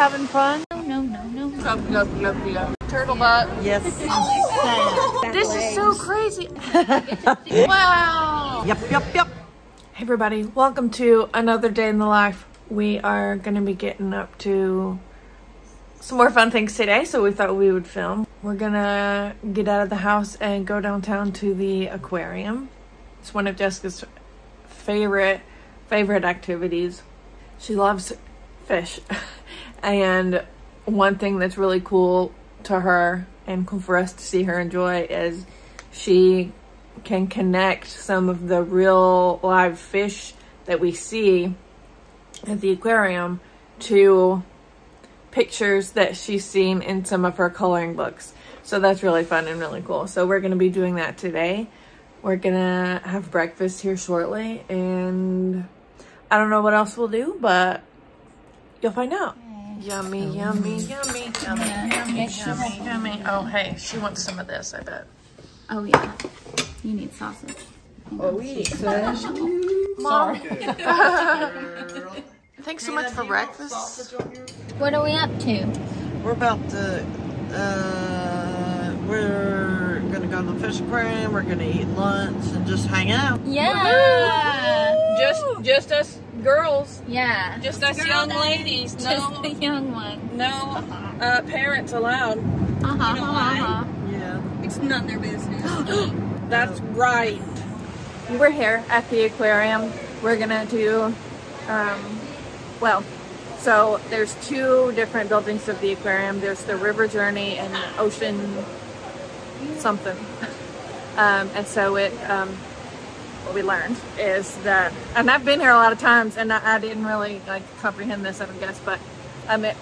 having fun? No. Turtle butt. Yes. This is so crazy. Wow. Yep. Hey everybody, welcome to another day in the life. We are gonna be getting up to some more fun things today, so we thought we would film. We're gonna get out of the house and go downtown to the aquarium. It's one of Jessica's favorite activities. She loves fish. And one thing that's really cool to her and cool for us to see her enjoy is she can connect some of the real live fish that we see at the aquarium to pictures that she's seen in some of her coloring books. So that's really fun and really cool. So we're gonna be doing that today. We're gonna have breakfast here shortly, and I don't know what else we'll do, but you'll find out. Yummy. Oh, hey, she wants some of this, I bet. Oh, yeah. You need sausage. Oh, we need sausage. Mom. Thanks so much for breakfast. What are we up to? We're about to, we're going to go to the fish aquarium. We're going to eat lunch and just hang out. Yeah. Just us girls. Yeah. Just us young ladies. No, just the young ones. No parents allowed. Yeah. It's none of their business. That's right. We're here at the aquarium. We're gonna do, so there's two different buildings of the aquarium. There's the River Journey and Ocean something. And so it, what we learned is that, and I've been here a lot of times and I didn't really like comprehend this, I would guess, but it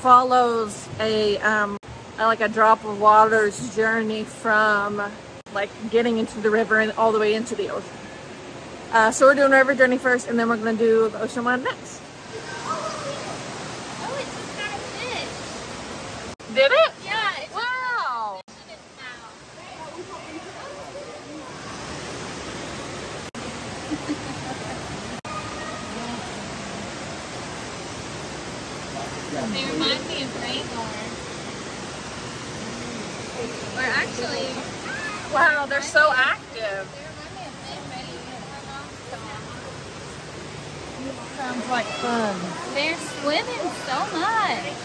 follows a drop of water's journey from like getting into the river and all the way into the ocean. So we're doing River Journey first, and then we're gonna do the ocean one next. Oh, it just got a fish. Did it? Yeah. It wow. They remind me of Rhaegar. Or actually. Wow, they're so active. Sounds like fun. They're swimming so much.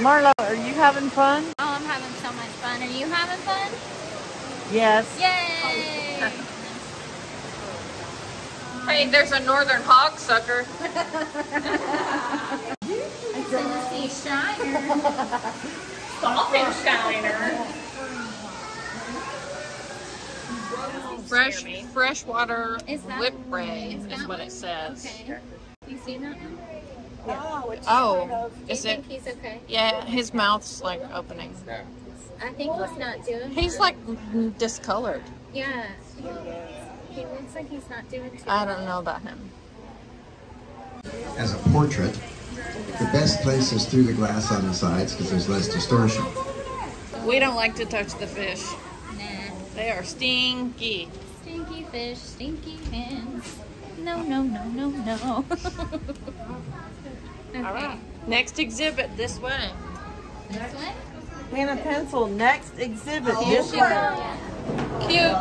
Marlo, are you having fun? Oh, I'm having so much fun. Are you having fun? Yes. Yay! Hey, there's a northern hogsucker. It's a sea shiner. Saltfish shiner. Freshwater lip braid is what it says. Okay. You see that one? Yeah. Oh, is it? He's okay. Yeah, his mouth's like opening. I think he's not doing. He's like discolored. Yeah. He looks like he's not doing too. I don't know about him. As a portrait, the best place is through the glass on the sides because there's less distortion. We don't like to touch the fish. They are stinky. Stinky fish, stinky hands. No. Okay. All right. Next exhibit, this way. This way? Hannah pencil, next exhibit, this way. Cute.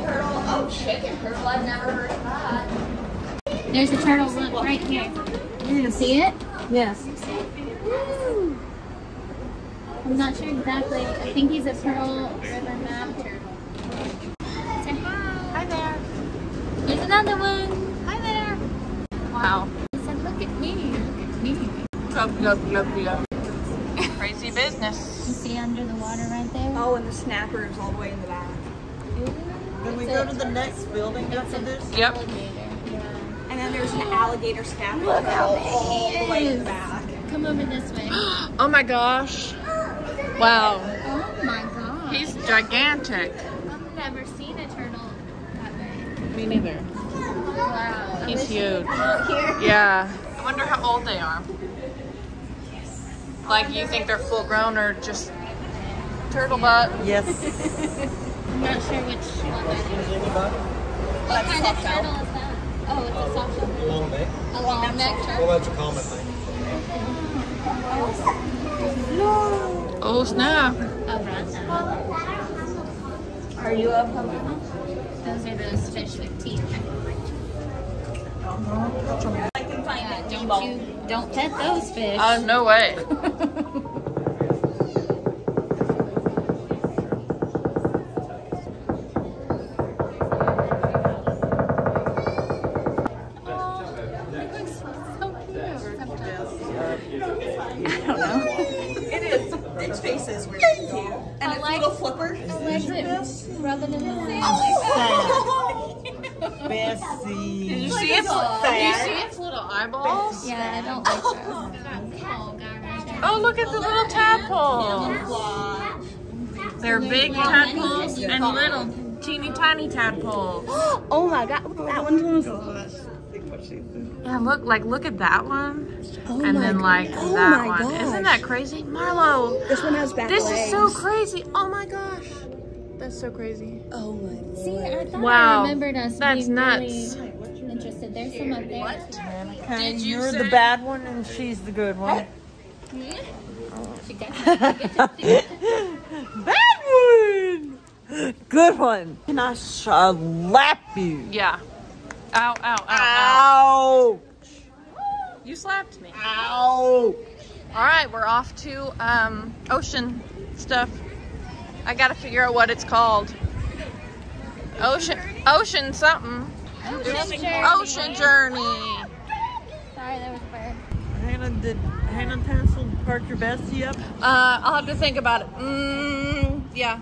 Turtle. Oh, chicken turtle. I've never heard of that. There's a turtle right here. You see it? Yes. Woo. I'm not sure exactly. I think he's a Pearl River Map Turtle. Say hi. Hi there. There's another one. Hi there. Wow. He said, look at me. Crazy business. You see under the water right there? Oh, and the snapper is all the way in the back. Can we go to the next building after this? Yep. And then there's an alligator snapper all the way in the back. Come over this way. Oh my gosh. Wow. Oh my god. He's gigantic. I've never seen a turtle that big. Me neither. Wow. He's huge. Yeah. I wonder how old they are. Yes. Like you think they're full grown or just turtle butt? Yes. I'm not sure which one that is. What kind of turtle is that? Oh, it's a soft shell. Long neck. A long neck turtle? Well, that's a common thing. No. Oh, snap. Are you a pumpkin? Those are those fish with teeth. I can find it. Don't pet those fish. Oh, no way. Oh, look at the little tadpoles. They're big tadpoles and little teeny tiny tadpoles. Oh my god, look at that one. Yeah, look at that one. Oh, and then like that one. Gosh. Isn't that crazy? Marlo, this one has back legs. This is so crazy. Oh my gosh. That's so crazy. Oh my god. See, I thought I remembered us. That's nuts. Really interested. There's some up there. What? And you're the bad one and she's the good one. Bad one! Good one! And I slap you! Yeah. Ow, ow, ow, ow! You slapped me. Ow! Alright, we're off to ocean stuff. I gotta figure out what it's called. Ocean something. Ocean Journey! Sorry, that was fire. Hannah penciled Parker Bessie up? I'll have to think about it. Yeah.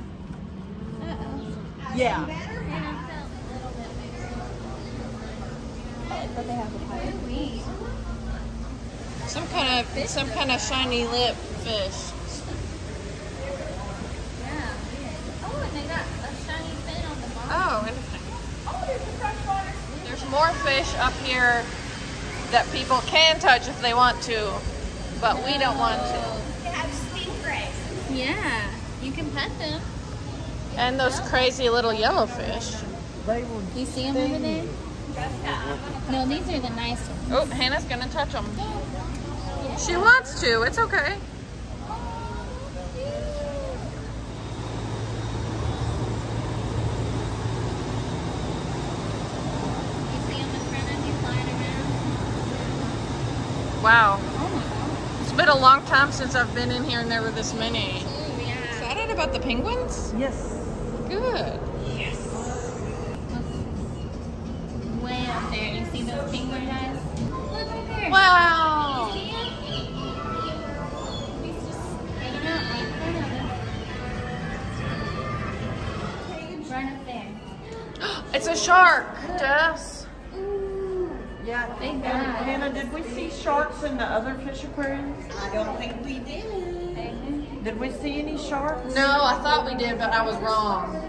Yeah. Some kind of shiny lip fish. Yeah. Oh, and they got a shiny fin on the bottom. Oh, interesting. Oh, there's the freshwater. There's more fish up here that people can touch if they want to, but we don't want to. They have stingrays. Yeah, you can pet them. And those crazy little yellowfish. Do you see them over there? No, these are the nice ones. Oh, Hannah's gonna touch them. Yeah. She wants to, it's okay. Wow. It's been a long time since I've been in here and there were this many. Yeah. Excited about the penguins? Yes. Good. Yes. Look way up there. You see those penguin eyes? Look up there. Wow. You see them? He's just hanging out right in front of us. Right up there. It's a shark, Jess. Yeah, I think Hannah, did we see sharks in the other fish aquariums? I don't think we did. Did we see any sharks? No, I thought we did, but I was wrong.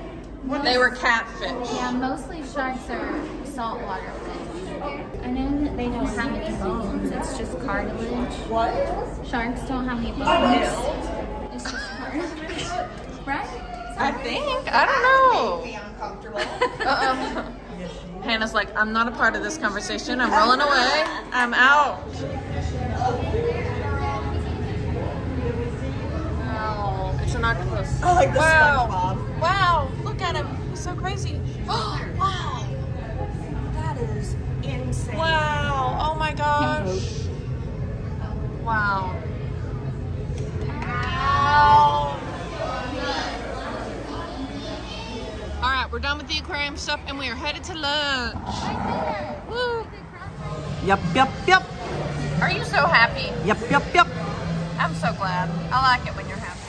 They were catfish. Yeah, mostly sharks are saltwater fish. I know that they don't have any bones. It's just cartilage. What? Sharks don't have any bones. Oh, no. It's just cartilage. Right? I think. I don't know. Be uncomfortable. Uh-oh. Hannah's like, I'm not a part of this conversation. I'm rolling away. I'm out. Wow. It's an octopus. I like this SpongeBob. Wow. Look at him. He's so crazy. Wow. That is insane. Wow. Oh my gosh. Wow. Wow. All right, we're done with the aquarium stuff and we are headed to lunch. Right there. Woo. Yep, yep, yep. Are you so happy? Yep, yep, yep. I'm so glad. I like it when you're happy.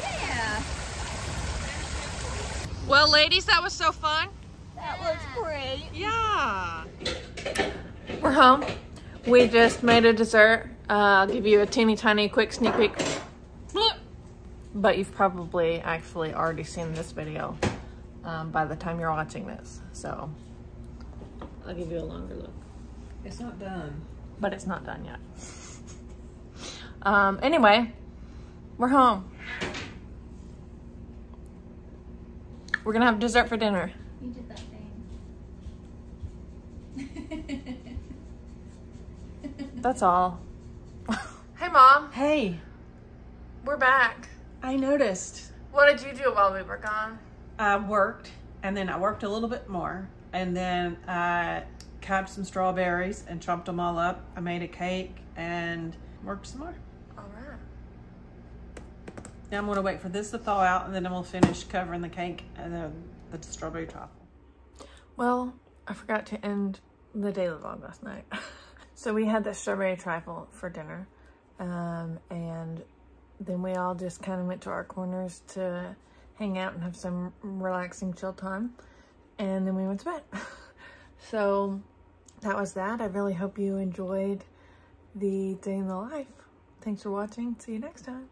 Yeah. Well, ladies, that was so fun. That was great. Yeah. We're home. We just made a dessert. I'll give you a teeny tiny quick sneak peek. But you've probably actually already seen this video. By the time you're watching this. So I'll give you a longer look. It's not done. But it's not done yet. Anyway, we're home. We're gonna have dessert for dinner. You did that thing. That's all. Hey, Mom. Hey. We're back. I noticed. What did you do while we were gone? I worked, and then I worked a little bit more, and then I capped some strawberries and chopped them all up. I made a cake and worked some more. All right. Now I'm going to wait for this to thaw out, and then we'll finish covering the cake and the strawberry truffle. Well, I forgot to end the daily vlog last night. So we had the strawberry trifle for dinner, and then we all just kind of went to our corners to hang out and have some relaxing chill time, and then we went to bed. So that was that. I really hope you enjoyed the day in the life. Thanks for watching. See you next time.